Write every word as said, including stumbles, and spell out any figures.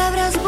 palabras.